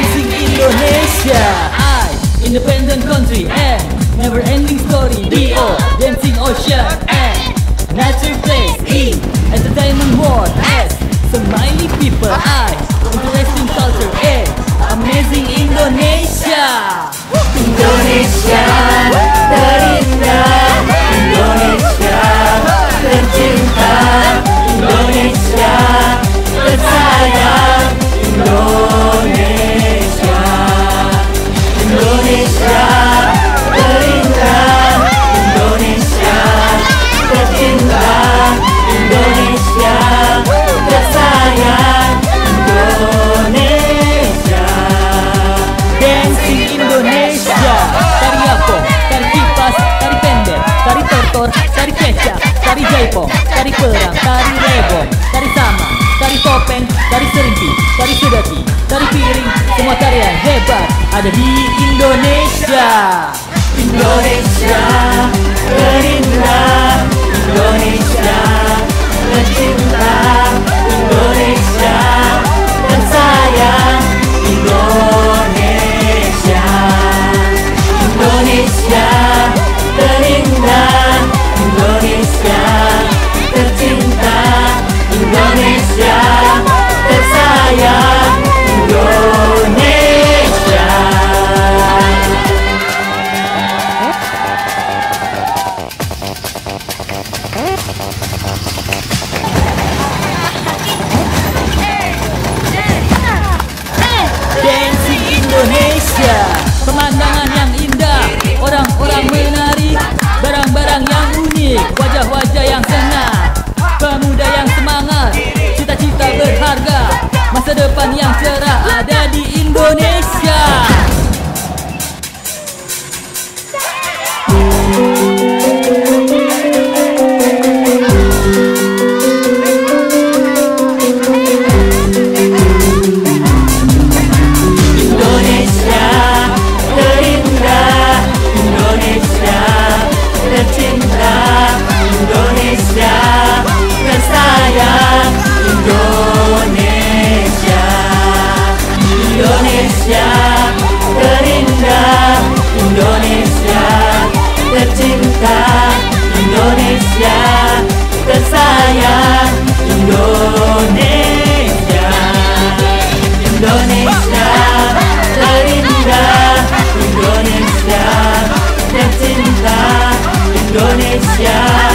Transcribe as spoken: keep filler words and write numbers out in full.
Dancing Indonesia. I, independent country and never-ending story. D O, Dancing Ocean and Nature Place. E, entertainment world. S, smiling people. I, interesting culture. A, amazing Indonesia. Indonesia terindah, Indonesia tercinta, Indonesia tersayang, Indonesia, Indonesia terindah, Indonesia tercinta, Indonesia tersayang, Indonesia. Dancing Indonesia. Tari apong, tari kipas, tari pendek, tari tortor, tari kecak, tari jaipong, tari perang, tari rebong, tari sama, tari topeng, tari serimpi, tari sedati, tari piring. Semua tarian hebat ada di Indonesia. Indonesia terindah, Indonesia tercinta, Indonesia tersayang, Indonesia, Indonesia terindah, Indonesia tercinta, Indonesia tersayang, Indonesia. Dancing Indonesia. Pemandangan yang indah, orang-orang menari, barang-barang yang unik, wajah-wajah yang senang, pemuda yang semangat, cita-cita berharga, masa depan yang cerah ada di Indonesia. Indonesia terindah, Indonesia tercinta, Indonesia tersayang, Indonesia, Indonesia terindah, Indonesia tercinta, Indonesia tersayang, Indonesia. Indonesia terindah, Indonesia tercinta, Indonesia